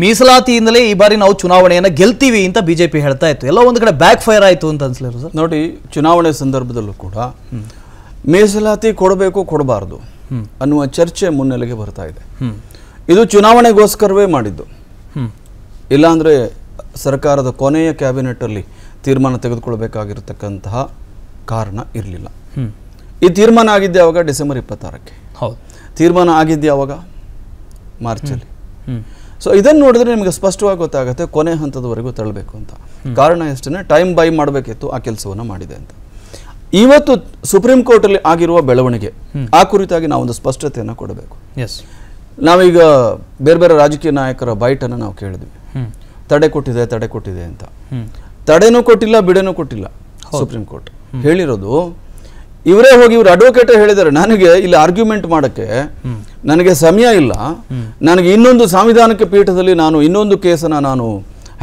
ಮೀಸಲಾತಿಯಿಂದಲೇ ಈ ಬಾರಿ ನಾವು ಚುನಾವಣೆಯನ್ನು ಗೆಲ್ತೀವಿ ಅಂತ ಬಿಜೆಪಿ ಹೇಳ್ತಾ ಇತ್ತು, ಎಲ್ಲ ಒಂದು ಕಡೆ ಬ್ಯಾಕ್ ಫೈರ್ ಆಯಿತು ಅಂತ ಅನ್ಸಲಿಲ್ಲ ಸರ್? ನೋಡಿ, ಚುನಾವಣೆ ಸಂದರ್ಭದಲ್ಲೂ ಕೂಡ ಮೀಸಲಾತಿ ಕೊಡಬೇಕು ಕೊಡಬಾರದು ಅನ್ನುವ ಚರ್ಚೆ ಮುನ್ನೆಲೆಗೆ ಬರ್ತಾ ಇದೆ. ಇದು ಚುನಾವಣೆಗೋಸ್ಕರವೇ ಮಾಡಿದ್ದು, ಇಲ್ಲಾಂದ್ರೆ ಸರ್ಕಾರದ ಕೊನೆಯ ಕ್ಯಾಬಿನೆಟ್ ಅಲ್ಲಿ ತೀರ್ಮಾನ ತೆಗೆದುಕೊಳ್ಳಬೇಕಾಗಿರತಕ್ಕಂತಹ ಕಾರಣ ಇರಲಿಲ್ಲ. ಈ ತೀರ್ಮಾನ ಆಗಿದ್ದೆ ಯಾವಾಗ? ಡಿಸೆಂಬರ್ 26ಕ್ಕೆ. ಹೌದು, ತೀರ್ಮಾನ ಆಗಿದ್ದೆ ಯಾವಾಗ? ಮಾರ್ಚಲ್ಲಿ. ಸೊ ಇದನ್ನು ನೋಡಿದ್ರೆ ನಿಮಗೆ ಸ್ಪಷ್ಟವಾಗಿ ಗೊತ್ತಾಗುತ್ತೆ ಕೊನೆ ಹಂತದವರೆಗೂ ತಳ್ಳಬೇಕು ಅಂತ. ಕಾರಣ ಎಷ್ಟೇ ಟೈಮ್ ಬೈ ಮಾಡಬೇಕಿತ್ತು, ಆ ಕೆಲಸವನ್ನು ಮಾಡಿದೆ ಅಂತ. ಇವತ್ತು ಸುಪ್ರೀಂ ಕೋರ್ಟಲ್ಲಿ ಆಗಿರುವ ಬೆಳವಣಿಗೆ ಆ ಕುರಿತಾಗಿ ನಾವೊಂದು ಸ್ಪಷ್ಟತೆಯನ್ನು ಕೊಡಬೇಕು. ನಾವೀಗ ಬೇರೆ ಬೇರೆ ರಾಜಕೀಯ ನಾಯಕರ ಬೈಟನ್ನು ನಾವು ಕೇಳಿದ್ವಿ, ತಡೆ ಕೊಟ್ಟಿದೆ ಅಂತ. ತಡೆನೂ ಕೊಟ್ಟಿಲ್ಲ, ಬಿಡನೂ ಕೊಟ್ಟಿಲ್ಲ. ಸುಪ್ರೀಂ ಕೋರ್ಟ್ ಹೇಳಿರೋದು, ಇವರೇ ಹೋಗಿ ಇವರು ಅಡ್ವೊಕೇಟೇ ಹೇಳಿದ್ದಾರೆ, ನನಗೆ ಇಲ್ಲಿ ಆರ್ಗ್ಯುಮೆಂಟ್ ಮಾಡೋಕ್ಕೆ ನನಗೆ ಸಮಯ ಇಲ್ಲ, ನನಗೆ ಇನ್ನೊಂದು ಸಾಂವಿಧಾನಿಕ ಪೀಠದಲ್ಲಿ ನಾನು ಇನ್ನೊಂದು ಕೇಸನ್ನು ನಾನು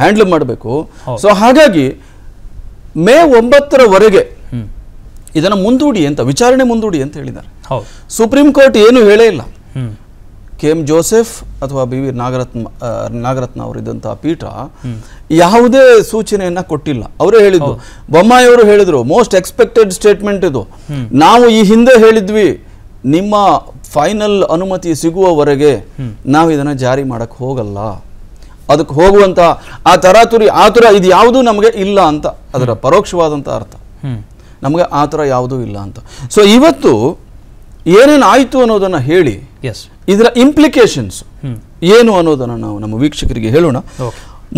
ಹ್ಯಾಂಡಲ್ ಮಾಡಬೇಕು. ಸೊ ಹಾಗಾಗಿ ಮೇ 9ರವರೆಗೆ ಇದನ್ನು ಮುಂದೂಡಿ ಅಂತ, ವಿಚಾರಣೆ ಮುಂದೂಡಿ ಅಂತ ಹೇಳಿದ್ದಾರೆ. ಸುಪ್ರೀಂ ಕೋರ್ಟ್ ಏನು ಹೇಳೇ ಇಲ್ಲ. KM ಜೋಸೆಫ್ ಅಥವಾ ಬಿ ವಿ ನಾಗರತ್ನ ಅವರಿದ್ದಂತಹ ಪೀಠ ಯಾವುದೇ ಸೂಚನೆಯನ್ನ ಕೊಟ್ಟಿಲ್ಲ. ಅವರೇ ಹೇಳಿದ್ದು, ಬೊಮ್ಮಾಯಿಯವರು ಹೇಳಿದ್ರು, ಮೋಸ್ಟ್ ಎಕ್ಸ್ಪೆಕ್ಟೆಡ್ ಸ್ಟೇಟ್ಮೆಂಟ್ ಇದು, ನಾವು ಈ ಹಿಂದೆ ಹೇಳಿದ್ವಿ ನಿಮ್ಮ ಫೈನಲ್ ಅನುಮತಿ ಸಿಗುವವರೆಗೆ ನಾವು ಇದನ್ನ ಜಾರಿ ಮಾಡಕ್ ಹೋಗಲ್ಲ, ಅದಕ್ಕೆ ಹೋಗುವಂತ ಆ ತರಾತುರಿ ಆತುರ ಇದು ಯಾವುದೂ ನಮಗೆ ಇಲ್ಲ ಅಂತ. ಅದರ ಪರೋಕ್ಷವಾದಂತಹ ಅರ್ಥ, ನಮಗೆ ಆತುರ ಯಾವುದೂ ಇಲ್ಲ ಅಂತ. ಸೊ ಇವತ್ತು ಏನೇನು ಆಯಿತು ಅನ್ನೋದನ್ನ ಹೇಳಿ ಇದರ ಇಂಪ್ಲಿಕೇಶನ್ಸ್ ಏನು ಅನ್ನೋದನ್ನು ನಾವು ನಮ್ಮ ವೀಕ್ಷಕರಿಗೆ ಹೇಳೋಣ.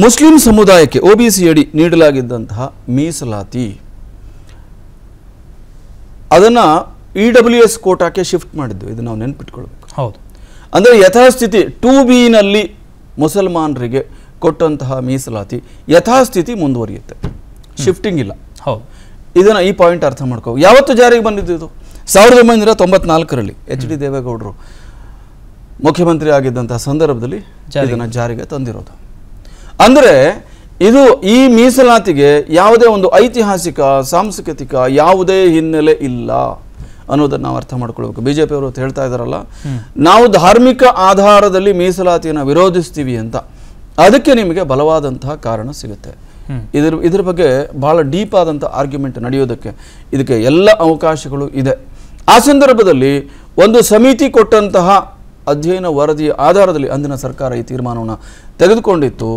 ಮುಸ್ಲಿಂ ಸಮುದಾಯಕ್ಕೆ OBC ಅಡಿ ನೀಡಲಾಗಿದ್ದಂತಹ ಮೀಸಲಾತಿ ಅದನ್ನು EWS ಕೋಟಾಕ್ಕೆ ಶಿಫ್ಟ್ ಮಾಡಿದ್ದು, ಇದು ನಾವು ನೆನಪಿಟ್ಕೊಳ್ಬೇಕು. ಹೌದು, ಅಂದರೆ ಯಥಾಸ್ಥಿತಿ 2B ನಲ್ಲಿ ಮುಸಲ್ಮಾನರಿಗೆ ಕೊಟ್ಟಂತಹ ಮೀಸಲಾತಿ ಯಥಾಸ್ಥಿತಿ ಮುಂದುವರಿಯುತ್ತೆ, ಶಿಫ್ಟಿಂಗ್ ಇಲ್ಲ. ಹೌದು, ಇದನ್ನು ಈ ಪಾಯಿಂಟ್ ಅರ್ಥ ಮಾಡ್ಕೋ. ಯಾವತ್ತು ಜಾರಿಗೆ ಬಂದಿದ್ದು ಇದು? 1994ರಲ್ಲಿ HD ದೇವೇಗೌಡರು ಮುಖ್ಯಮಂತ್ರಿ ಆಗಿದ್ದಂತಹ ಸಂದರ್ಭದಲ್ಲಿ ಇದನ್ನು ಜಾರಿಗೆ ತಂದಿರೋದು. ಅಂದರೆ ಇದು ಈ ಮೀಸಲಾತಿಗೆ ಯಾವುದೇ ಒಂದು ಐತಿಹಾಸಿಕ ಸಾಂಸ್ಕೃತಿಕ ಯಾವುದೇ ಹಿನ್ನೆಲೆ ಇಲ್ಲ ಅನ್ನೋದನ್ನು ನಾವು ಅರ್ಥ ಮಾಡ್ಕೊಳ್ಬೇಕು. ಬಿಜೆಪಿಯವರು ಹೇಳ್ತಾ ಇದ್ದಾರಲ್ಲ, ನಾವು ಧಾರ್ಮಿಕ ಆಧಾರದಲ್ಲಿ ಮೀಸಲಾತಿಯನ್ನು ವಿರೋಧಿಸ್ತೀವಿ ಅಂತ, ಅದಕ್ಕೆ ನಿಮಗೆ ಬಲವಾದಂತಹ ಕಾರಣ ಸಿಗುತ್ತೆ. ಇದ್ರ ಬಗ್ಗೆ ಬಹಳ ಡೀಪ್ ಆದಂಥ ಆರ್ಗ್ಯುಮೆಂಟ್ ನಡೆಯೋದಕ್ಕೆ ಇದಕ್ಕೆ ಎಲ್ಲ ಅವಕಾಶಗಳು ಇದೆ. ಆ ಸಂದರ್ಭದಲ್ಲಿ ಒಂದು ಸಮಿತಿ ಕೊಟ್ಟಂತಹ ಅಧ್ಯಯನ ವರದಿಯ ಆಧಾರದಲ್ಲಿ ಅಂದಿನ ಸರ್ಕಾರ ಈ ತೀರ್ಮಾನವನ್ನು ತೆಗೆದುಕೊಂಡಿತ್ತು.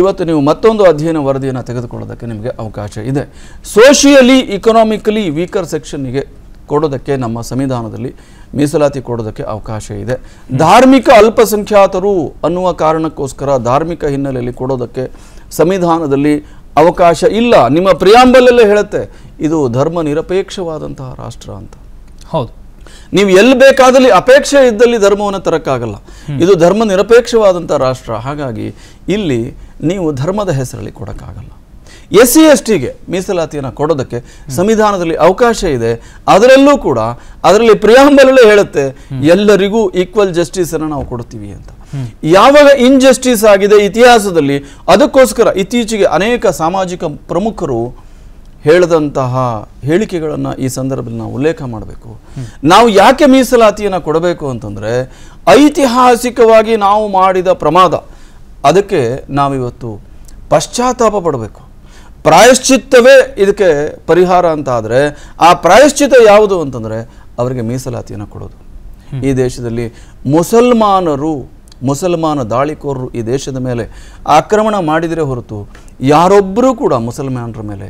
ಇವತ್ತು ನೀವು ಮತ್ತೊಂದು ಅಧ್ಯಯನ ವರದಿಯನ್ನು ತೆಗೆದುಕೊಳ್ಳೋದಕ್ಕೆ ನಿಮಗೆ ಅವಕಾಶ ಇದೆ. ಸೋಷಿಯಲಿ ಇಕನಾಮಿಕಲಿ ವೀಕರ್ ಸೆಕ್ಷನ್ನಿಗೆ ಕೊಡೋದಕ್ಕೆ ನಮ್ಮ ಸಂವಿಧಾನದಲ್ಲಿ ಮೀಸಲಾತಿ ಕೊಡೋದಕ್ಕೆ ಅವಕಾಶ ಇದೆ. ಧಾರ್ಮಿಕ ಅಲ್ಪಸಂಖ್ಯಾತರು ಅನ್ನುವ ಕಾರಣಕ್ಕೋಸ್ಕರ ಧಾರ್ಮಿಕ ಹಿನ್ನೆಲೆಯಲ್ಲಿ ಕೊಡೋದಕ್ಕೆ ಸಂವಿಧಾನದಲ್ಲಿ ಅವಕಾಶ ಇಲ್ಲ. ನಿಮ್ಮ ಪ್ರಿಯಾಂಬಲಲ್ಲೇ ಹೇಳುತ್ತೆ ಇದು ಧರ್ಮ ನಿರಪೇಕ್ಷವಾದಂತಹ ರಾಷ್ಟ್ರ ಅಂತ. ಹೌದು, ನೀವು ಎಲ್ಲಿ ಬೇಕಾದಲ್ಲಿ ಅಪೇಕ್ಷೆ ಇದ್ದಲ್ಲಿ ಧರ್ಮವನ್ನು ತರಕ್ಕಾಗಲ್ಲ, ಇದು ಧರ್ಮ ನಿರಪೇಕ್ಷವಾದಂಥ ರಾಷ್ಟ್ರ. ಹಾಗಾಗಿ ಇಲ್ಲಿ ನೀವು ಧರ್ಮದ ಹೆಸರಲ್ಲಿ ಕೊಡೋಕ್ಕಾಗಲ್ಲ. SC ST ಗೆ ಮೀಸಲಾತಿಯನ್ನು ಕೊಡೋದಕ್ಕೆ ಸಂವಿಧಾನದಲ್ಲಿ ಅವಕಾಶ ಇದೆ. ಅದರಲ್ಲೂ ಕೂಡ ಅದರಲ್ಲಿ ಪ್ರಿಯಾಂಬಲಲ್ಲೇ ಹೇಳುತ್ತೆ ಎಲ್ಲರಿಗೂ ಈಕ್ವಲ್ ಜಸ್ಟಿಸನ್ನು ನಾವು ಕೊಡ್ತೀವಿ ಅಂತ. ಯಾವಾಗ ಇನ್ಜಸ್ಟಿಸ್ ಆಗಿದೆ ಇತಿಹಾಸದಲ್ಲಿ, ಅದಕ್ಕೋಸ್ಕರ ಇತ್ತೀಚೆಗೆ ಅನೇಕ ಸಾಮಾಜಿಕ ಪ್ರಮುಖರು ಹೇಳಿದಂತಹ ಹೇಳಿಕೆಗಳನ್ನು ಈ ಸಂದರ್ಭದಲ್ಲಿ ನಾವು ಉಲ್ಲೇಖ ಮಾಡಬೇಕು. ನಾವು ಯಾಕೆ ಮೀಸಲಾತಿಯನ್ನು ಕೊಡಬೇಕು ಅಂತಂದರೆ, ಐತಿಹಾಸಿಕವಾಗಿ ನಾವು ಮಾಡಿದ ಪ್ರಮಾದ, ಅದಕ್ಕೆ ನಾವಿವತ್ತು ಪಶ್ಚಾತ್ತಾಪ ಪಡಬೇಕು. ಪ್ರಾಯಶ್ಚಿತ್ತವೇ ಇದಕ್ಕೆ ಪರಿಹಾರ ಅಂತ ಆದರೆ ಆ ಪ್ರಾಯಶ್ಚಿತ್ತ ಯಾವುದು ಅಂತಂದರೆ ಅವರಿಗೆ ಮೀಸಲಾತಿಯನ್ನು ಕೊಡೋದು. ಈ ದೇಶದಲ್ಲಿ ಮುಸಲ್ಮಾನ ದಾಳಿಕೋರರು ಈ ದೇಶದ ಮೇಲೆ ಆಕ್ರಮಣ ಮಾಡಿದರೆ ಹೊರತು ಯಾರೊಬ್ಬರೂ ಕೂಡ ಮುಸಲ್ಮಾನರ ಮೇಲೆ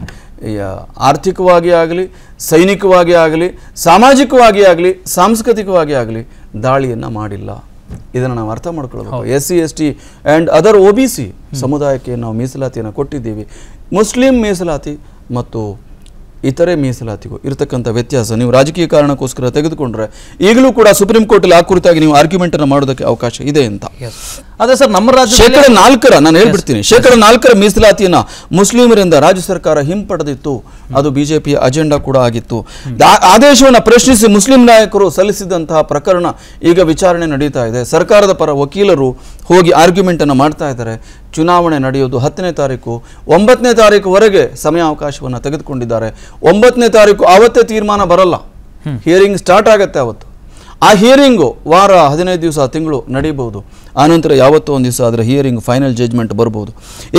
ಆರ್ಥಿಕವಾಗಿ ಆಗಲಿ, ಸೈನಿಕವಾಗಿ ಆಗಲಿ, ಸಾಮಾಜಿಕವಾಗಿ ಆಗಲಿ, ಸಾಂಸ್ಕೃತಿಕವಾಗಿ ಆಗಲಿ ದಾಳಿಯನ್ನು ಮಾಡಿಲ್ಲ. ಇದನ್ನು ನಾವು ಅರ್ಥ ಮಾಡ್ಕೊಳ್ಬೇಕು. SC ST and other OBC ಸಮುದಾಯಕ್ಕೆ ನಾವು ಮೀಸಲಾತಿಯನ್ನು ಕೊಟ್ಟಿದ್ದೀವಿ. ಮುಸ್ಲಿಂ ಮೀಸಲಾತಿ ಮತ್ತು ಇತರೆ ಮೀಸಲಾತಿಗೂ ಇರತಕ್ಕಂಥ ವ್ಯತ್ಯಾಸ ನೀವು ರಾಜಕೀಯ ಕಾರಣಕ್ಕೋಸ್ಕರ ತೆಗೆದುಕೊಂಡ್ರೆ ಈಗಲೂ ಕೂಡ ಸುಪ್ರೀಂ ಕೋರ್ಟಲ್ಲಿ ಆ ಕುರಿತಾಗಿ ನೀವು ಆರ್ಗ್ಯುಮೆಂಟ್ ಅನ್ನು ಮಾಡೋದಕ್ಕೆ ಅವಕಾಶ ಇದೆ ಅಂತ. ಅದೇ ಸರ್, ನಮ್ಮ ರಾಜ್ಯ 4% ನಾನು ಹೇಳ್ಬಿಡ್ತೀನಿ, 4% ಮೀಸಲಾತಿಯನ್ನ ಮುಸ್ಲಿಮರಿಂದ ರಾಜ್ಯ ಸರ್ಕಾರ ಹಿಂಪಡೆದಿತ್ತು. ಅದು ಬಿಜೆಪಿಯ ಅಜೆಂಡಾ ಕೂಡ ಆಗಿತ್ತು. ಆದೇಶವನ್ನು ಪ್ರಶ್ನಿಸಿ ಮುಸ್ಲಿಂ ನಾಯಕರು ಸಲ್ಲಿಸಿದಂತಹ ಪ್ರಕರಣ ಈಗ ವಿಚಾರಣೆ ನಡೀತಾ ಇದೆ. ಸರ್ಕಾರದ ಪರ ವಕೀಲರು ಹೋಗಿ ಆರ್ಗ್ಯುಮೆಂಟ್ ಅನ್ನು ಮಾಡ್ತಾ ಇದ್ದಾರೆ. ಚುನಾವಣೆ ನಡೆಯೋದು 10ನೇ ತಾರೀಕು, 9ನೇ ತಾರೀಕುವರೆಗೆ ಸಮಯಾವಕಾಶವನ್ನು ತೆಗೆದುಕೊಂಡಿದ್ದಾರೆ. 9ನೇ ತಾರೀಕು ಆವತ್ತೇ ತೀರ್ಮಾನ ಬರಲ್ಲ, ಹಿಯರಿಂಗ್ ಸ್ಟಾರ್ಟ್ ಆಗುತ್ತೆ. ಅವತ್ತು ಆ ಹಿಯರಿಂಗ್ ವಾರ 15 ದಿವಸ ತಿಂಗಳು ನಡೆಯಬಹುದು ಆನಂತರ ಯಾವತ್ತೋ ಒಂದು ದಿವಸ ಅದರ ಹಿಯರಿಂಗ್ ಫೈನಲ್ ಜಡ್ಜ್ಮೆಂಟ್ ಬರಬಹುದು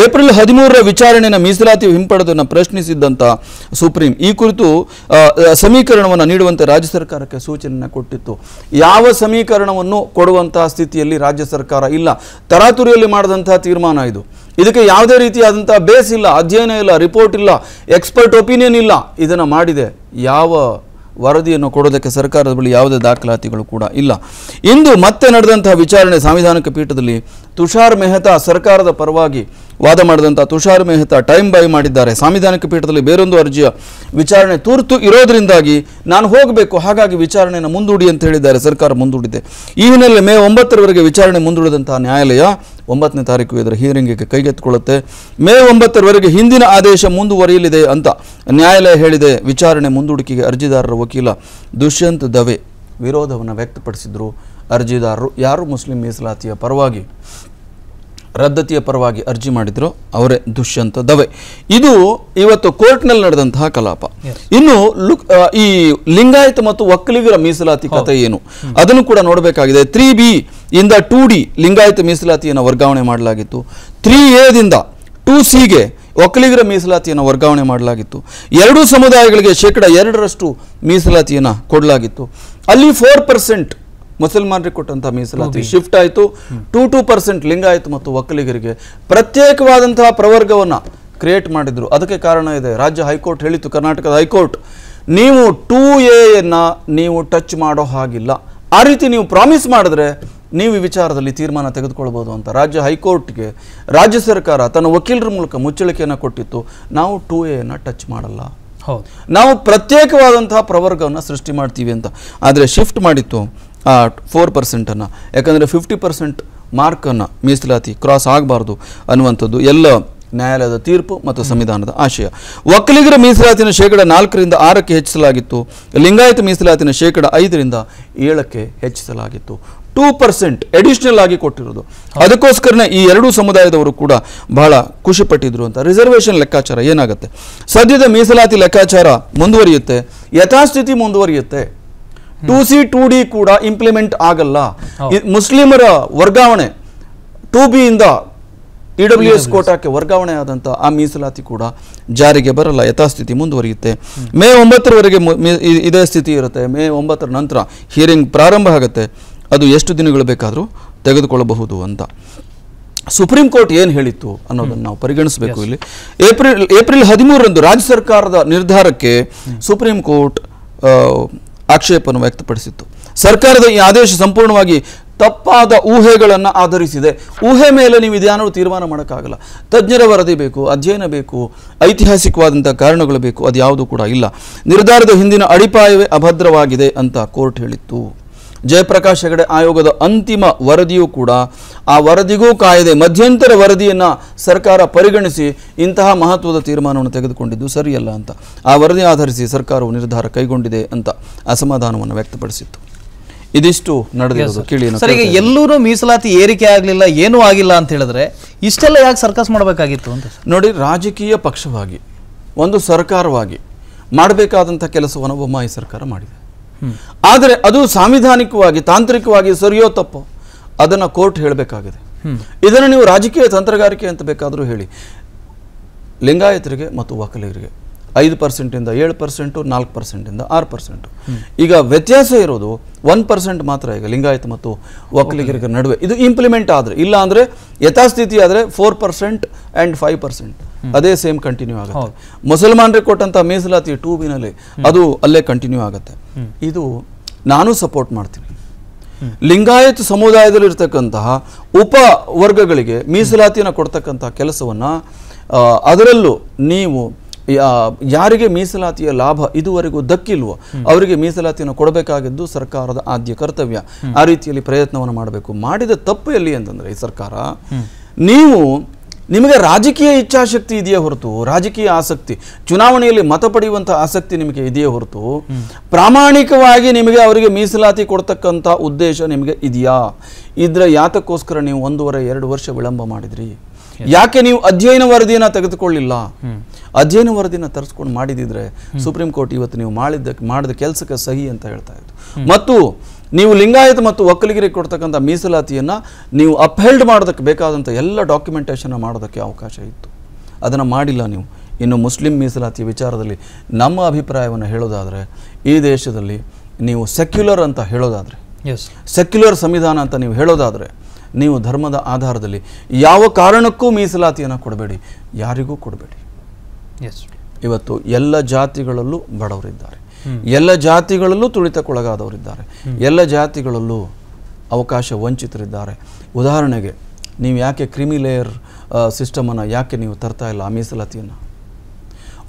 ಏಪ್ರಿಲ್ 13 ರ ವಿಚಾರಣೆನ ಮೀಸಲಾತಿ ಹಿಂಪಡೆದನ್ನ ಪ್ರಶ್ನಿಸಿದಂತ ಸುಪ್ರೀಂ ಈ ಕುರಿತು ಸಮೀಕರಣವನ್ನು ನೀಡುವಂತೆ ರಾಜ್ಯ ಸರ್ಕಾರಕ್ಕೆ ಸೂಚನೆಯನ್ನು ಕೊಟ್ಟಿತ್ತು ಯಾವ ಸಮೀಕರಣವನ್ನು ಕೊಡುವಂತ ಸ್ಥಿತಿಯಲ್ಲಿ ರಾಜ್ಯ ಸರ್ಕಾರ ಇಲ್ಲ ತರಾತುರಿಯಲ್ಲಿ ಮಾಡಿದಂತ ತೀರ್ಮಾನ ಇದು ಇದಕ್ಕೆ ಯಾವುದೇ ರೀತಿಯಾದಂತ ಬೇಸ್ ಇಲ್ಲ ಅಧ್ಯಯನ ಇಲ್ಲ ರಿಪೋರ್ಟ್ ಇಲ್ಲ ಎಕ್ಸ್ಪರ್ಟ್ ಒಪಿನಿಯನ್ ಇಲ್ಲ ಇದನ್ನ ಮಾಡಿದೆ ಯಾವ ವರದಿಯನ್ನು ಕೊಡೋದಕ್ಕೆ ಸರ್ಕಾರದ ಬಳಿ ಯಾವುದೇ ದಾಖಲಾತಿಗಳು ಕೂಡ ಇಲ್ಲ ಇಂದು ಮತ್ತೆ ನಡೆದಂತ ವಿಚಾರಣೆ ಸಂವಿಧಾನಕ ಪೀಠದಲ್ಲಿ ತುಷಾರ್ ಮೆಹ್ತಾ ಸರ್ಕಾರದ ಪರವಾಗಿ ವಾದ ಮಾಡಿದಂತ ತುಷಾರ್ ಮೆಹ್ತಾ ಟೈಮ್ ಬೈ ಮಾಡಿದ್ದಾರೆ ಸಂವಿಧಾನಕ ಪೀಠದಲ್ಲಿ ಬೇರೊಂದು ಅರ್ಜಿಯ ವಿಚಾರಣೆ ತುರ್ತು ಇರೋದರಿಂದಾಗಿ ನಾನು ಹೋಗಬೇಕು ಹಾಗಾಗಿ ವಿಚಾರಣೆಯನ್ನು ಮುಂದೂಡಿ ಅಂತ ಹೇಳಿದ್ದಾರೆ ಸರ್ಕಾರ ಮುಂದೂಡಿದೆ ಈ ಹಿನ್ನೆಲೆಯಲ್ಲಿ ಮೇ 9 ರವರೆಗೆ ವಿಚಾರಣೆ ಮುಂದೂಡಿದಂತ ನ್ಯಾಯಾಲಯ 9ನೇ ತಾರೀಕು ಇದರ ಹಿಯರಿಂಗ್ಗೆ ಕೈಗೆತ್ತಿಕೊಳ್ಳುತ್ತೆ ಮೇ 9 ರವರೆಗೆ ಹಿಂದಿನ ಆದೇಶ ಮುಂದುವರಿಯಲಿದೆ ಅಂತ ನ್ಯಾಯಾಲಯ ಹೇಳಿದೆ ವಿಚಾರಣೆ ಮುಂದೂಡಿಕೆಗೆ ಅರ್ಜಿದಾರರ ವಕೀಲ ದುಷ್ಯಂತ್ ದವೆ ವಿರೋಧವನ್ನು ವ್ಯಕ್ತಪಡಿಸಿದರು ಅರ್ಜಿದಾರರು ಯಾರು ಮುಸ್ಲಿಂ ಮೀಸಲಾತಿಯ ಪರವಾಗಿ ರದ್ದತಿಯ ಪರವಾಗಿ ಅರ್ಜಿ ಮಾಡಿದ್ರು ಅವರೇ ದುಷ್ಯಂತ ದವೆ ಇದು ಇವತ್ತು ಕೋರ್ಟ್ ನಲ್ಲಿ ನಡೆದಂತ ಕಲಾಪ ಇನ್ನು ಈ ಲಿಂಗಾಯತ ಮತ್ತು ಒಕ್ಕಲಿಗರ ಮೀಸಲಾತಿ ಕಥೆ ಏನು ಅದನ್ನು ಕೂಡ ನೋಡಬೇಕಾಗಿದೆ 3B ಇಂದ 2D ಲಿಂಗಾಯತ ಮೀಸಲಾತಿಯನ್ನು ವರ್ಗಾವಣೆ ಮಾಡಲಾಗಿತ್ತು 3A ದಿಂದ 2C ಗೆ ಒಕ್ಕಲಿಗರ ಮೀಸಲಾತಿಯನ್ನು ವರ್ಗಾವಣೆ ಮಾಡಲಾಗಿತ್ತು ಎರಡು ಸಮುದಾಯಗಳಿಗೆ ಶೇಕಡ 2% ಮೀಸಲಾತಿಯನ್ನು ಕೊಡಲಾಗಿತ್ತು ಅಲ್ಲಿ 4% ಮುಸಲ್ಮಾನರಿಗೆ ಕೊಟ್ಟಂತ ಮೀಸಲಾತಿ ಶಿಫ್ಟ್ ಆಯಿತು 2% ಲಿಂಗಾಯತ ಮತ್ತು ಒಕ್ಕಲಿಗರಿಗೆ ಪ್ರತ್ಯೇಕವಾದಂತ ಪ್ರವರ್ಗವನ್ನ ಕ್ರಿಯೇಟ್ ಮಾಡಿದ್ರು ಅದಕ್ಕೆ ಕಾರಣ ಇದೆ ರಾಜ್ಯ ಹೈಕೋರ್ಟ್ ಹೇಳಿತು ಕರ್ನಾಟಕದ ಹೈಕೋರ್ಟ್ ನೀವು 2A ಅನ್ನ ನೀವು ಟಚ್ ಮಾಡೋ ಹಾಗಿಲ್ಲ ಆ ರೀತಿ ನೀವು ಪ್ರಾಮಿಸ್ ಮಾಡಿದ್ರೆ ನೀವು ಈ ವಿಚಾರದಲ್ಲಿ ತೀರ್ಮಾನ ತೆಗೆದುಕೊಳ್ಳಬಹುದು ಅಂತ ರಾಜ್ಯ ಹೈಕೋರ್ಟ್ಗೆ ರಾಜ್ಯ ಸರ್ಕಾರ ತನ್ನ ವಕೀಲರ ಮೂಲಕ ಮುಚ್ಚಳಿಕೆಯನ್ನು ಕೊಟ್ಟಿತ್ತು ನಾವು 2A ಅನ್ನ ಟಚ್ ಮಾಡಲ್ಲ ನಾವು ಪ್ರತ್ಯೇಕವಾದಂತ ಪ್ರವರ್ಗವನ್ನ ಸೃಷ್ಟಿ ಮಾಡ್ತೀವಿ ಅಂತ ಆದರೆ ಶಿಫ್ಟ್ ಮಾಡಿತ್ತು 4% ಯಾಕಂದರೆ 50% ಮಾರ್ಕನ್ನು ಮೀಸಲಾತಿ ಕ್ರಾಸ್ ಆಗಬಾರ್ದು ಅನ್ನುವಂಥದ್ದು ಎಲ್ಲ ನ್ಯಾಯಾಲಯದ ತೀರ್ಪು ಮತ್ತು ಸಂವಿಧಾನದ ಆಶಯ ಒಕ್ಕಲಿಗರ ಮೀಸಲಾತಿನ ಶೇಕಡ 4ರಿಂದ 6ಕ್ಕೆ ಹೆಚ್ಚಿಸಲಾಗಿತ್ತು ಲಿಂಗಾಯತ ಮೀಸಲಾತಿನ ಶೇಕಡ 5ರಿಂದ 7ಕ್ಕೆ ಹೆಚ್ಚಿಸಲಾಗಿತ್ತು 2% ಅಡಿಷನಲ್ ಆಗಿ ಕೊಟ್ಟಿರೋದು ಅದಕ್ಕೋಸ್ಕರನೇ ಈ ಎರಡೂ ಸಮುದಾಯದವರು ಕೂಡ ಬಹಳ ಖುಷಿಪಟ್ಟಿದ್ರು ಅಂತ ರಿಸರ್ವೇಷನ್ ಲೆಕ್ಕಾಚಾರ ಏನಾಗುತ್ತೆ ಸದ್ಯದ ಮೀಸಲಾತಿ ಲೆಕ್ಕಾಚಾರ ಮುಂದುವರಿಯುತ್ತೆ ಯಥಾಸ್ಥಿತಿ ಮುಂದುವರಿಯುತ್ತೆ 2C 2D ಕೂಡ ಇಂಪ್ಲಿಮೆಂಟ್ ಆಗಲ್ಲ ಮುಸ್ಲಿಮರ ವರ್ಗಾವಣೆ 2B ಇಂದ EWS ಕೋಟಾಕ್ಕೆ ವರ್ಗಾವಣೆ ಆದಂತ ಆ ಮೀಸಲಾತಿ ಕೂಡ ಜಾರಿಗೆ ಬರಲ್ಲ ಯಥಾಸ್ಥಿತಿ ಮುಂದುವರಿಯುತ್ತೆ ಮೇ 9 ರವರೆಗೆ ಇದೇ ಸ್ಥಿತಿ ಇರುತ್ತೆ ಮೇ 9 ನಂತರ ಹಿಯರಿಂಗ್ ಪ್ರಾರಂಭ ಆಗುತ್ತೆ ಅದು ಎಷ್ಟು ದಿನಗಳು ಬೇಕಾದರೂ ತೆಗೆದುಕೊಳ್ಳಬಹುದು ಅಂತ ಸುಪ್ರೀಂ ಕೋರ್ಟ್ ಏನು ಹೇಳಿತ್ತು ಅನ್ನೋದನ್ನ ನಾವು ಪರಿಗಣಿಸಬೇಕು ಇಲ್ಲಿ ಏಪ್ರಿಲ್ 13 ರಂದು ರಾಜ್ಯ ಸರ್ಕಾರದ ನಿರ್ಧಾರಕ್ಕೆ ಸುಪ್ರೀಂ ಕೋರ್ಟ್ ಆಕ್ಷೇಪವನ್ನು ವ್ಯಕ್ತಪಡಿಸಿತ್ತು ಸರ್ಕಾರದ ಈ ಆದೇಶ ಸಂಪೂರ್ಣವಾಗಿ ತಪ್ಪಾದ ಊಹೆಗಳನ್ನು ಆಧರಿಸಿದೆ ಊಹೆ ಮೇಲೆ ನೀವು ಇದ್ಯಾನೂ ತೀರ್ಮಾನ ಮಾಡೋಕ್ಕಾಗಲ್ಲ ತಜ್ಞರ ವರದಿ ಬೇಕು ಅಧ್ಯಯನ ಬೇಕು ಐತಿಹಾಸಿಕವಾದಂಥ ಕಾರಣಗಳು ಬೇಕು ಅದು ಯಾವುದೂ ಕೂಡ ಇಲ್ಲ ನಿರ್ಧಾರದ ಹಿಂದಿನ ಅಡಿಪಾಯವೇ ಅಭದ್ರವಾಗಿದೆ ಅಂತ ಕೋರ್ಟ್ ಹೇಳಿತ್ತು ಜಯಪ್ರಕಾಶ್ ಹೆಗಡೆ ಆಯೋಗದ ಅಂತಿಮ ವರದಿಯೂ ಕೂಡ ಆ ವರದಿಗೂ ಕಾಯದೆ ಮಧ್ಯಂತರ ವರದಿಯನ್ನು ಸರ್ಕಾರ ಪರಿಗಣಿಸಿ ಇಂತಹ ಮಹತ್ವದ ತೀರ್ಮಾನವನ್ನು ತೆಗೆದುಕೊಂಡಿದ್ದು ಸರಿಯಲ್ಲ ಅಂತ ಆ ವರದಿ ಆಧರಿಸಿ ಸರ್ಕಾರವು ನಿರ್ಧಾರ ಕೈಗೊಂಡಿದೆ ಅಂತ ಅಸಮಾಧಾನವನ್ನು ವ್ಯಕ್ತಪಡಿಸಿತ್ತು ಇದಿಷ್ಟು ನಡೆದಿರೋದು ಕೇಳಿ ಸರ್ ಈಗ ಎಲ್ಲರೂ ಮೀಸಲಾತಿ ಏರಿಕೆ ಆಗಲಿಲ್ಲ ಏನೂ ಆಗಿಲ್ಲ ಅಂತ ಹೇಳಿದ್ರೆ ಇಷ್ಟೆಲ್ಲ ಯಾಕೆ ಸರ್ಕಸ್ ಮಾಡಬೇಕಾಗಿತ್ತು ಅಂತ ನೋಡಿ ರಾಜಕೀಯ ಪಕ್ಷವಾಗಿ ಒಂದು ಸರ್ಕಾರವಾಗಿ ಮಾಡಬೇಕಾದಂಥ ಕೆಲಸವನ್ನು ಒಮ್ಮಾಯಿ ಸರ್ಕಾರ ಮಾಡಿದೆ ಆದರೆ ಅದು ಸಾಂವಿಧಾನಿಕವಾಗಿ ತಾಂತ್ರಿಕವಾಗಿ ಸರಿಯೋ ತಪ್ಪೋ ಅದನ್ನು ಕೋರ್ಟ್ ಹೇಳಬೇಕಾಗಿದೆ ಇದನ್ನು ನೀವು ರಾಜಕೀಯ ತಂತ್ರಗಾರಿಕೆ ಅಂತ ಬೇಕಾದರೂ ಹೇಳಿ ಲಿಂಗಾಯತರಿಗೆ ಮತ್ತು ಒಕ್ಕಲಿಗರಿಗೆ 5%ಇಂದ 7%, 4%ಇಂದ 6%. ಈಗ ವ್ಯತ್ಯಾಸ ಇರೋದು 1% ಮಾತ್ರ ಈಗ ಲಿಂಗಾಯತ ಮತ್ತು ಒಕ್ಕಲಿಗರಿಗೆ ನಡುವೆ. ಇದು ಇಂಪ್ಲಿಮೆಂಟ್ ಆದರೆ, ಇಲ್ಲ ಅಂದರೆ ಯಥಾಸ್ಥಿತಿ ಆದರೆ 4% and 5% ಅದೇ ಸೇಮ್ ಕಂಟಿನ್ಯೂ ಆಗುತ್ತೆ. ಮುಸಲ್ಮಾನರಿಗೆ ಕೊಟ್ಟಂತ ಮೀಸಲಾತಿ 2B ನಲ್ಲಿ ಅದು ಅಲ್ಲೇ ಕಂಟಿನ್ಯೂ ಆಗುತ್ತೆ. ಇದು ನಾನು ಸಪೋರ್ಟ್ ಮಾಡ್ತೀನಿ. ಲಿಂಗಾಯತ ಸಮುದಾಯದಲ್ಲಿರ್ತಕ್ಕಂತಹ ಉಪವರ್ಗಗಳಿಗೆ ಮೀಸಲಾತಿಯನ್ನು ಕೊಡ್ತಕ್ಕಂಥ ಕೆಲಸವನ್ನು, ಅದರಲ್ಲೂ ನೀವು ಯಾರಿಗೆ ಮೀಸಲಾತಿಯ ಲಾಭ ಇದುವರೆಗೂ ದಕ್ಕಿಲ್ವೋ ಅವರಿಗೆ ಮೀಸಲಾತಿಯನ್ನು ಕೊಡಬೇಕಾಗಿದ್ದು ಸರ್ಕಾರದ ಆದ್ಯ ಕರ್ತವ್ಯ. ಆ ರೀತಿಯಲ್ಲಿ ಪ್ರಯತ್ನವನ್ನು ಮಾಡಬೇಕು. ಮಾಡಿದ ತಪ್ಪು ಎಲ್ಲಿ ಅಂತಂದರೆ, ಈ ಸರ್ಕಾರ ನಿಮಗೆ ರಾಜಕೀಯ ಇಚ್ಛಾಶಕ್ತಿ ಇದೆಯೇ ಹೊರತು, ರಾಜಕೀಯ ಆಸಕ್ತಿ, ಚುನಾವಣೆಯಲ್ಲಿ ಮತ ಪಡೆಯುವಂಥ ಆಸಕ್ತಿ ನಿಮಗೆ ಇದೆಯೇ ಹೊರತು ಪ್ರಾಮಾಣಿಕವಾಗಿ ನಿಮಗೆ ಅವರಿಗೆ ಮೀಸಲಾತಿ ಕೊಡ್ತಕ್ಕಂಥ ಉದ್ದೇಶ ನಿಮಗೆ ಇದೆಯಾ? ಇದರ ಯಾತಕ್ಕೋಸ್ಕರ ನೀವು 1.5-2 ವರ್ಷ ವಿಳಂಬ ಮಾಡಿದ್ರಿ. ಯಾಕೆ ನೀವು ಅಧ್ಯಯನ ವರದಿಯನ್ನು ತೆಗೆದುಕೊಳ್ಳಿಲ್ಲ? ಅಧ್ಯಯನ ವರದಿನ ತರಿಸ್ಕೊಂಡು ಮಾಡಿದಿದ್ರೆ ಸುಪ್ರೀಂ ಕೋರ್ಟ್ ಇವತ್ತು ನೀವು ಮಾಡಿದ ಕೆಲಸಕ್ಕೆ ಸಹಿ ಅಂತ ಹೇಳ್ತಾ ಇತ್ತು. ಮತ್ತು ನೀವು ಲಿಂಗಾಯತ ಮತ್ತು ಒಕ್ಕಲಿಗರಿಗೆ ಕೊಡ್ತಕ್ಕಂತ ಮೀಸಲಾತಿಯನ್ನು ನೀವು ಅಪ್ಹೆಲ್ಡ್ ಮಾಡೋದಕ್ಕೆ ಬೇಕಾದಂತ ಎಲ್ಲ ಡಾಕ್ಯುಮೆಂಟೇಷನ್ ಮಾಡೋದಕ್ಕೆ ಅವಕಾಶ ಇತ್ತು, ಅದನ್ನ ಮಾಡಿಲ್ಲ ನೀವು. ಇನ್ನು ಮುಸ್ಲಿಂ ಮೀಸಲಾತಿ ವಿಚಾರದಲ್ಲಿ ನಮ್ಮ ಅಭಿಪ್ರಾಯವನ್ನು ಹೇಳೋದಾದರೆ, ಈ ದೇಶದಲ್ಲಿ ನೀವು ಸೆಕ್ಯುಲರ್ ಅಂತ ಹೇಳೋದಾದರೆ, ಸೆಕ್ಯುಲರ್ ಸಂವಿಧಾನ ಅಂತ ನೀವು ಹೇಳೋದಾದರೆ, ನೀವು ಧರ್ಮದ ಆಧಾರದಲ್ಲಿ ಯಾವ ಕಾರಣಕ್ಕೂ ಮೀಸಲಾತಿಯನ್ನು ಕೊಡಬೇಡಿ, ಯಾರಿಗೂ ಕೊಡಬೇಡಿ. ಇವತ್ತು ಎಲ್ಲ ಜಾತಿಗಳಲ್ಲೂ ಬಡವರಿದ್ದಾರೆ, ಎಲ್ಲ ಜಾತಿಗಳಲ್ಲೂ ತುಳಿತಕ್ಕೊಳಗಾದವರಿದ್ದಾರೆ, ಎಲ್ಲ ಜಾತಿಗಳಲ್ಲೂ ಅವಕಾಶ ವಂಚಿತರಿದ್ದಾರೆ. ಉದಾಹರಣೆಗೆ ನೀವು ಯಾಕೆ ಕ್ರಿಮಿ ಲೇಯರ್ ಸಿಸ್ಟಮನ್ನು ಯಾಕೆ ನೀವು ತರ್ತಾ ಇಲ್ಲ? ಆ ಮೀಸಲಾತಿಯನ್ನು,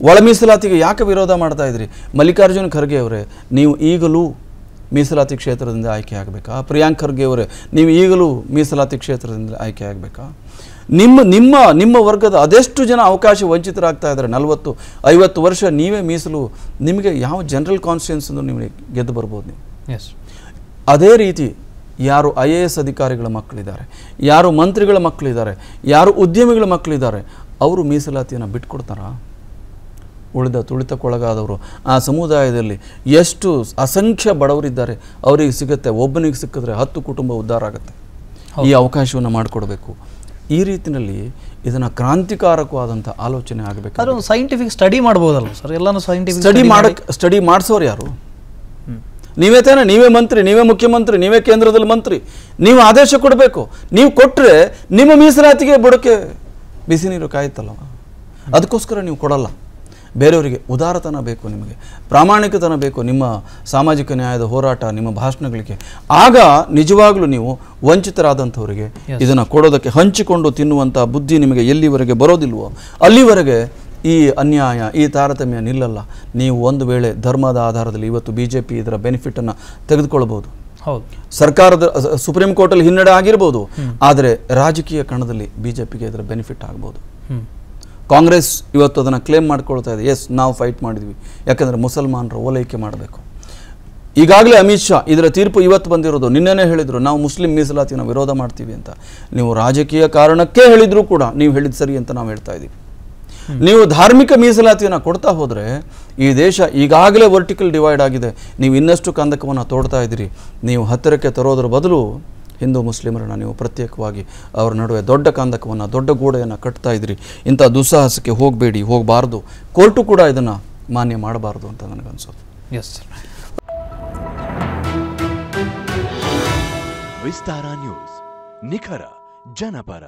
ಒಳ ಮೀಸಲಾತಿಗೆ ಯಾಕೆ ವಿರೋಧ ಮಾಡ್ತಾ ಇದ್ರಿ? ಮಲ್ಲಿಕಾರ್ಜುನ್ ಖರ್ಗೆ ಅವರೇ, ನೀವು ಈಗಲೂ ಮೀಸಲಾತಿ ಕ್ಷೇತ್ರದಿಂದ ಆಯ್ಕೆ ಆಗಬೇಕಾ? ಪ್ರಿಯಾಂಕ್ ಖರ್ಗೆ ಅವರೇ, ನೀವು ಈಗಲೂ ಮೀಸಲಾತಿ ಕ್ಷೇತ್ರದಿಂದ ಆಯ್ಕೆ ಆಗಬೇಕಾ? ನಿಮ್ಮ ನಿಮ್ಮ ನಿಮ್ಮ ವರ್ಗದ ಅದೆಷ್ಟು ಜನ ಅವಕಾಶ ವಂಚಿತರಾಗ್ತಾ ಇದ್ದಾರೆ? 40-50 ವರ್ಷ ನೀವೇ ಮೀಸಲು, ನಿಮಗೆ ಯಾವ ಜನರಲ್ ಕಾನ್ಸ್ಟಿಟ್ಯೂನ್ಸ್ ಅಂದು ನಿಮಗೆ ಗೆದ್ದು ಬರ್ಬೋದು ನೀವು. ಅದೇ ರೀತಿ ಯಾರು IAS ಅಧಿಕಾರಿಗಳ ಮಕ್ಕಳಿದ್ದಾರೆ, ಯಾರು ಮಂತ್ರಿಗಳ ಮಕ್ಕಳಿದ್ದಾರೆ, ಯಾರು ಉದ್ಯಮಿಗಳ ಮಕ್ಕಳಿದ್ದಾರೆ, ಅವರು ಮೀಸಲಾತಿಯನ್ನು ಬಿಟ್ಕೊಡ್ತಾರಾ? ಉಳಿದ ತುಳಿತಕ್ಕೊಳಗಾದವರು, ಆ ಸಮುದಾಯದಲ್ಲಿ ಎಷ್ಟು ಅಸಂಖ್ಯ ಬಡವರಿದ್ದಾರೆ, ಅವರಿಗೆ ಸಿಗುತ್ತೆ. ಒಬ್ಬನಿಗೆ ಸಿಕ್ಕಿದ್ರೆ 10 ಕುಟುಂಬ ಉದ್ಧಾರ ಆಗುತ್ತೆ. ಈ ಅವಕಾಶವನ್ನು ಮಾಡಿಕೊಡ್ಬೇಕು. ಈ ರೀತಿಯಲ್ಲಿ ಇದನ್ನು ಕ್ರಾಂತಿಕಾರಕವಾದಂಥ ಆಲೋಚನೆ ಆಗಬೇಕು. ಆದರೆ ಒಂದು ಸೈಂಟಿಫಿಕ್ ಸ್ಟಡಿ ಮಾಡ್ಬೋದಲ್ವ ಸರ್? ಎಲ್ಲನೂ ಸೈಂಟಿಫಿಕ್ ಸ್ಟಡಿ ಮಾಡಿಸೋರು ಯಾರು? ನೀವೇ ತಾನೇ, ನೀವೇ ಮಂತ್ರಿ, ನೀವೇ ಮುಖ್ಯಮಂತ್ರಿ, ನೀವೇ ಕೇಂದ್ರದಲ್ಲಿ ಮಂತ್ರಿ, ನೀವು ಆದೇಶ ಕೊಡಬೇಕು. ನೀವು ಕೊಟ್ಟರೆ ನಿಮ್ಮ ಮೀಸಲಾತಿಗೆ ಬುಡಕ್ಕೆ ಬಿಸಿ ನೀರು ಕಾಯುತ್ತಲ್ವ, ಅದಕ್ಕೋಸ್ಕರ ನೀವು ಕೊಡಲ್ಲ. ಬೇರೆಯವರಿಗೆ ಉದಾರತನ ಬೇಕು, ನಿಮಗೆ ಪ್ರಾಮಾಣಿಕತನ ಬೇಕು, ನಿಮ್ಮ ಸಾಮಾಜಿಕ ನ್ಯಾಯದ ಹೋರಾಟ, ನಿಮ್ಮ ಭಾಷಣಗಳಿಗೆ. ಆಗ ನಿಜವಾಗ್ಲೂ ನೀವು ವಂಚಿತರಾದಂಥವರಿಗೆ ಇದನ್ನು ಕೊಡೋದಕ್ಕೆ, ಹಂಚಿಕೊಂಡು ತಿನ್ನುವಂಥ ಬುದ್ಧಿ ನಿಮಗೆ ಎಲ್ಲಿವರೆಗೆ ಬರೋದಿಲ್ವೋ ಅಲ್ಲಿವರೆಗೆ ಈ ಅನ್ಯಾಯ, ಈ ತಾರತಮ್ಯ ನಿಲ್ಲಲ್ಲ. ನೀವು ಒಂದು ವೇಳೆ ಧರ್ಮದ ಆಧಾರದಲ್ಲಿ ಇವತ್ತು BJP ಇದರ ಬೆನಿಫಿಟನ್ನು ತೆಗೆದುಕೊಳ್ಬೋದು. ಹೌದು, ಸರ್ಕಾರದ ಸುಪ್ರೀಂ ಕೋರ್ಟಲ್ಲಿ ಹಿನ್ನಡೆ ಆಗಿರ್ಬೋದು, ಆದರೆ ರಾಜಕೀಯ ಕಣದಲ್ಲಿ BJPಗೆ ಇದರ ಬೆನಿಫಿಟ್ ಆಗ್ಬೋದು. ಕಾಂಗ್ರೆಸ್ ಇವತ್ತು ಅದನ್ನು ಕ್ಲೇಮ್ ಮಾಡ್ಕೊಳ್ತಾ ಇದೆ, ಎಸ್ ನಾವು ಫೈಟ್ ಮಾಡಿದ್ವಿ, ಯಾಕಂದರೆ ಮುಸಲ್ಮಾನರು ಓಲೈಕೆ ಮಾಡಬೇಕು. ಈಗಾಗಲೇ ಅಮಿತ್ ಶಾ ಇದರ ತೀರ್ಪು ಇವತ್ತು ಬಂದಿರೋದು, ನಿನ್ನೆನೇ ಹೇಳಿದರು ನಾವು ಮುಸ್ಲಿಂ ಮೀಸಲಾತಿಯನ್ನು ವಿರೋಧ ಮಾಡ್ತೀವಿ ಅಂತ. ನೀವು ರಾಜಕೀಯ ಕಾರಣಕ್ಕೆ ಹೇಳಿದರೂ ಕೂಡ ನೀವು ಹೇಳಿದ ಸರಿ ಅಂತ ನಾವು ಹೇಳ್ತಾ ಇದ್ದೀವಿ. ನೀವು ಧಾರ್ಮಿಕ ಮೀಸಲಾತಿಯನ್ನು ಕೊಡ್ತಾ ಹೋದರೆ ಈ ದೇಶ ಈಗಾಗಲೇ ವರ್ಟಿಕಲ್ ಡಿವೈಡ್ ಆಗಿದೆ, ನೀವು ಇನ್ನಷ್ಟು ಕಂದಕವನ್ನು ತೋಡ್ತಾ ಇದ್ದೀರಿ. ನೀವು ಹತ್ತಿರಕ್ಕೆ ತರೋದ್ರ ಬದಲು ಹಿಂದೂ ಮುಸ್ಲಿಮರನ್ನು ನೀವು ಪ್ರತ್ಯೇಕವಾಗಿ ಅವರ ನಡುವೆ ದೊಡ್ಡ ಕಂದಕವನ್ನು, ದೊಡ್ಡ ಗೋಡೆಯನ್ನು ಕಟ್ತಾ ಇದ್ರಿ. ಇಂಥ ದುಸ್ಸಾಹಸಕ್ಕೆ ಹೋಗಬೇಡಿ, ಹೋಗಬಾರ್ದು. ಕೋರ್ಟು ಕೂಡ ಇದನ್ನು ಮಾನ್ಯ ಮಾಡಬಾರ್ದು ಅಂತ ನನಗನ್ಸೋದು. Yes sir. ವಿಸ್ತಾರ ನ್ಯೂಸ್, ನಿಖರ ಜನಪರ.